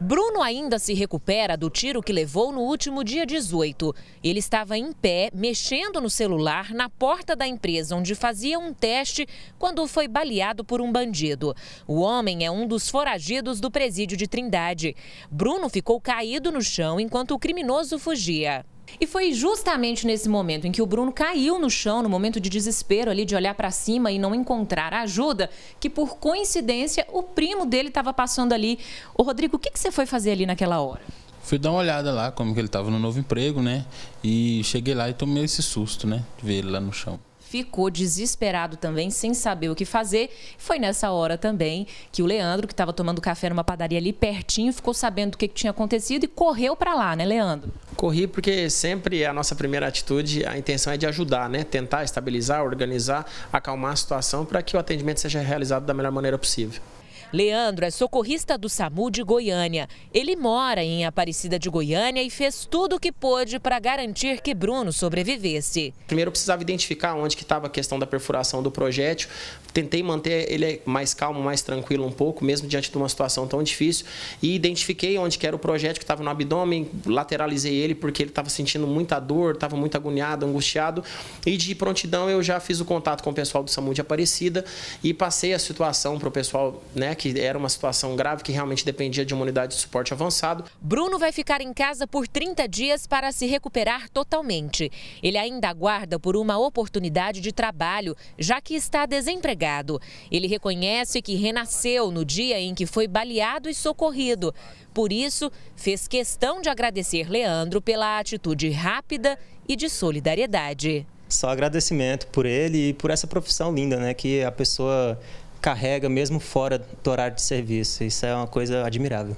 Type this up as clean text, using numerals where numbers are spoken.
Bruno ainda se recupera do tiro que levou no último dia 18. Ele estava em pé, mexendo no celular, na porta da empresa onde fazia um teste quando foi baleado por um bandido. O homem é um dos foragidos do presídio de Trindade. Bruno ficou caído no chão enquanto o criminoso fugia. E foi justamente nesse momento em que o Bruno caiu no chão, no momento de desespero ali, de olhar para cima e não encontrar ajuda, que por coincidência o primo dele estava passando ali. Ô Rodrigo, o que que você foi fazer ali naquela hora? Fui dar uma olhada lá, como que ele estava no novo emprego, né? E cheguei lá e tomei esse susto, né? De ver ele lá no chão. Ficou desesperado também, sem saber o que fazer. Foi nessa hora também que o Leandro, que estava tomando café numa padaria ali pertinho, ficou sabendo do que tinha acontecido e correu para lá, né, Leandro? Corri porque sempre a nossa primeira atitude, a intenção é de ajudar, né? Tentar estabilizar, organizar, acalmar a situação para que o atendimento seja realizado da melhor maneira possível. Leandro é socorrista do SAMU de Goiânia. Ele mora em Aparecida de Goiânia e fez tudo o que pôde para garantir que Bruno sobrevivesse. Primeiro eu precisava identificar onde que estava a questão da perfuração do projétil. Tentei manter ele mais calmo, mais tranquilo um pouco, mesmo diante de uma situação tão difícil. E identifiquei onde que era o projétil que estava no abdômen, lateralizei ele porque ele estava sentindo muita dor, estava muito agoniado, angustiado. E de prontidão eu já fiz o contato com o pessoal do SAMU de Aparecida e passei a situação para o pessoal, né, que era uma situação grave, que realmente dependia de uma unidade de suporte avançado. Bruno vai ficar em casa por 30 dias para se recuperar totalmente. Ele ainda aguarda por uma oportunidade de trabalho, já que está desempregado. Ele reconhece que renasceu no dia em que foi baleado e socorrido. Por isso, fez questão de agradecer Leandro pela atitude rápida e de solidariedade. Só agradecimento por ele e por essa profissão linda, né, que a pessoa carrega mesmo fora do horário de serviço. Isso é uma coisa admirável.